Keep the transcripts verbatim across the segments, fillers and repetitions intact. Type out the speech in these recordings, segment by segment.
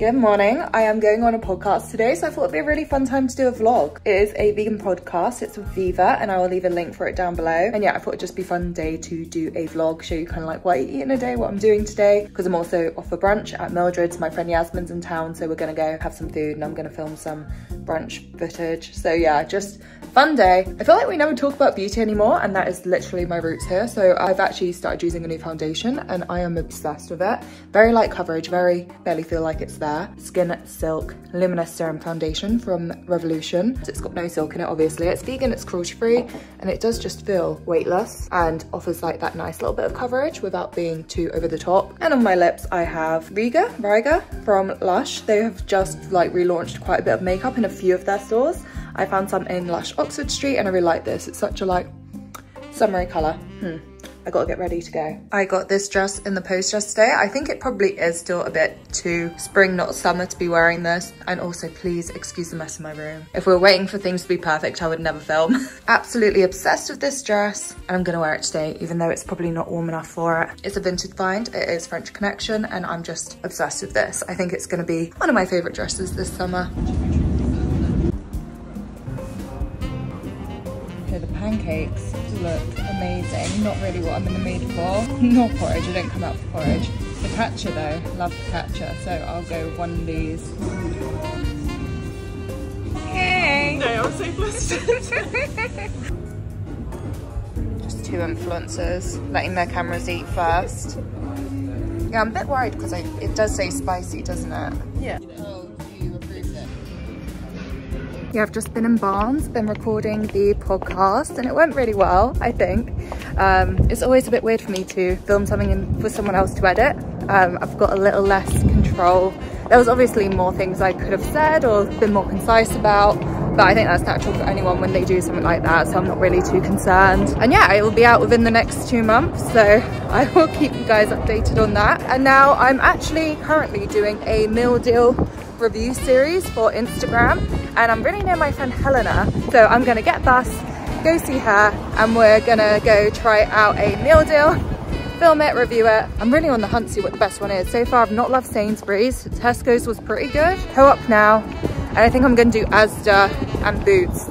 Good morning. I am going on a podcast today, so I thought it'd be a really fun time to do a vlog. It is a vegan podcast. It's with Viva, and I will leave a link for it down below. And yeah, I thought it'd just be a fun day to do a vlog, show you kind of like what I eat in a day, what I'm doing today, because I'm also off for brunch at Mildred's. My friend Yasmin's in town, so we're gonna go have some food and I'm gonna film some brunch footage. So yeah, just fun day. I feel like we never talk about beauty anymore, and that is literally my roots here. So I've actually started using a new foundation and I am obsessed with it. Very light coverage, very barely feel like it's there. Skin Silk Luminous Serum Foundation from Revolution. It's got no silk in it, obviously. It's vegan, it's cruelty free, and it does just feel weightless and offers like that nice little bit of coverage without being too over the top. And on my lips I have Riga Riga from Lush. They have just like relaunched quite a bit of makeup in a few of their stores. I found some in Lush Oxford Street and I really like this. It's such a like summery colour. Hmm. I gotta get ready to go. I got this dress in the post yesterday. I think it probably is still a bit too spring, not summer, to be wearing this. And also please excuse the mess in my room. If we're waiting for things to be perfect, I would never film. Absolutely obsessed with this dress. And I'm gonna wear it today, even though it's probably not warm enough for it. It's a vintage find. It is French Connection, and I'm just obsessed with this. I think it's gonna be one of my favorite dresses this summer. The pancakes look amazing. Not really what I'm in the mood for. Not porridge, I don't come out for porridge. The catcher though, love the catcher, so I'll go with one of these. Hey! No, I'm so flustered. Just two influencers, letting their cameras eat first. Yeah, I'm a bit worried because it does say spicy, doesn't it? Yeah. Oh. Yeah, I've just been in Barnes, been recording the podcast, and it went really well, I think. Um, it's always a bit weird for me to film something in, for someone else to edit. Um, I've got a little less control. There was obviously more things I could have said or been more concise about, but I think that's natural for anyone when they do something like that, so I'm not really too concerned. And yeah, it will be out within the next two months, so I will keep you guys updated on that. And now I'm actually currently doing a meal deal review series for Instagram, and I'm really near my friend Helena, so I'm gonna get a bus, go see her, and we're gonna go try out a meal deal, film it, review it. I'm really on the hunt to see what the best one is. So far I've not loved Sainsbury's, Tesco's was pretty good, Co-op now, and I think I'm gonna do Asda and Boots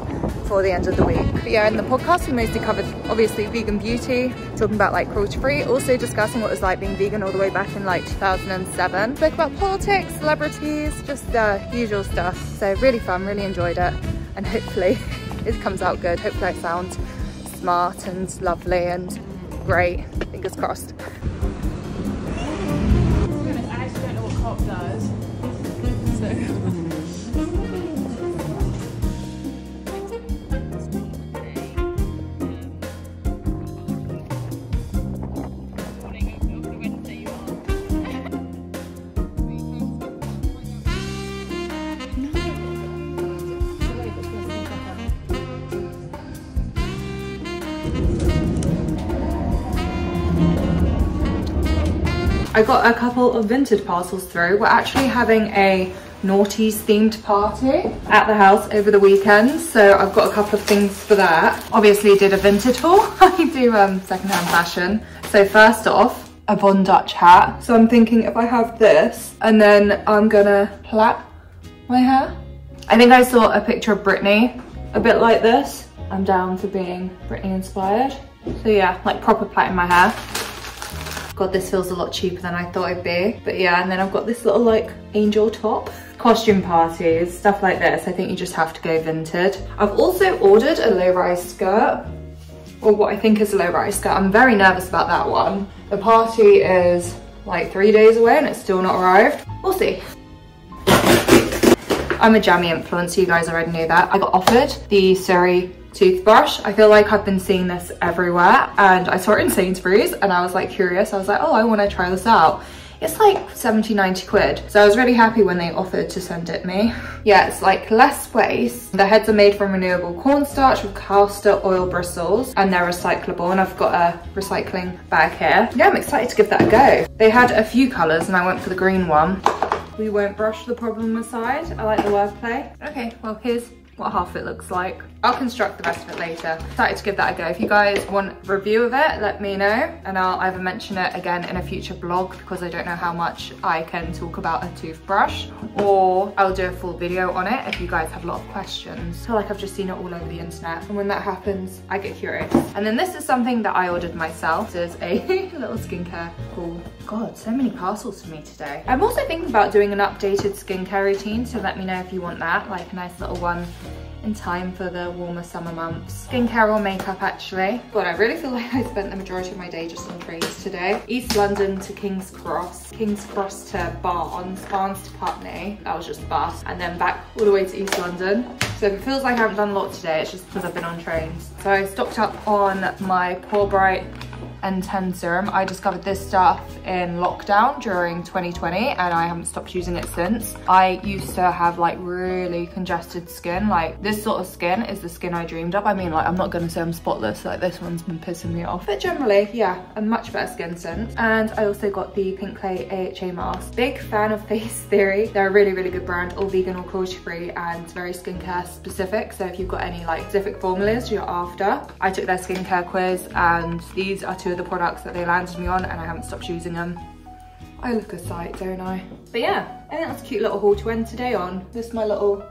for the end of the week. But yeah, in the podcast we mostly covered obviously vegan beauty, talking about like cruelty free, also discussing what it was like being vegan all the way back in like two thousand seven. Spoke about politics, celebrities, just the uh, usual stuff. So really fun, really enjoyed it, and hopefully it comes out good. Hopefully I sound smart and lovely and great. Fingers crossed. I actually don't know what Co-op does. So. I got a couple of vintage parcels through. We're actually having a noughties themed party at the house over the weekend, so I've got a couple of things for that. Obviously did a vintage haul. I do um, secondhand fashion. So first off, a Von Dutch hat. So I'm thinking if I have this, and then I'm gonna plait my hair. I think I saw a picture of Britney a bit like this. I'm down for being Britney inspired. So yeah, like proper plaiting my hair. God, this feels a lot cheaper than I thought it'd be. But yeah, and then I've got this little like angel top. Costume parties, stuff like this. I think you just have to go vintage. I've also ordered a low-rise skirt, or what I think is a low-rise skirt. I'm very nervous about that one. The party is like three days away and it's still not arrived. We'll see. I'm a jammy influencer, you guys already know that. I got offered the Suri toothbrush. I feel like I've been seeing this everywhere, and I saw it in Sainsbury's and I was like curious. I was like, oh, I want to try this out. It's like seventy, ninety quid. So I was really happy when they offered to send it me. Yeah, it's like less waste. The heads are made from renewable cornstarch with castor oil bristles, and they're recyclable, and I've got a recycling bag here. Yeah, I'm excited to give that a go. They had a few colours and I went for the green one. We won't brush the problem aside. I like the wordplay. Okay, well here's what half it looks like. I'll construct the rest of it later. Excited to give that a go. If you guys want a review of it, let me know, and I'll either mention it again in a future blog, because I don't know how much I can talk about a toothbrush, or I'll do a full video on it if you guys have a lot of questions. I feel like I've just seen it all over the internet, and when that happens, I get curious. And then this is something that I ordered myself. This is a little skincare haul. God, so many parcels for me today. I'm also thinking about doing an updated skincare routine, so let me know if you want that, like a nice little one in time for the warmer summer months. Skincare or makeup, actually. God, I really feel like I spent the majority of my day just on trains today. East London to King's Cross, King's Cross to Barnes, Barnes to Putney, that was just the bus, and then back all the way to East London. So if it feels like I haven't done a lot today, it's just because I've been on trains. So I stocked up on my Core Bright and ten serum. I discovered this stuff in lockdown during twenty twenty, and I haven't stopped using it since. I used to have like really congested skin. Like, this sort of skin is the skin I dreamed of. I mean, like, I'm not gonna say I'm spotless, like this one's been pissing me off, but generally, yeah, a much better skin since. And I also got the Pink Clay A H A mask. Big fan of Face Theory. They're a really, really good brand, all vegan, all cruelty free, and very skincare specific. So if you've got any like specific formulas you're after, I took their skincare quiz, and these are two of the products that they landed me on, and I haven't stopped using them. I look a sight, don't I? But yeah, I think that's a cute little haul to end today on. This is my little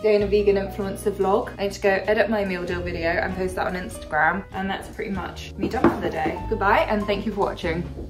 day in a vegan influencer vlog. I need to go edit my meal deal video and post that on Instagram, and that's pretty much me done for the day. Goodbye, and thank you for watching.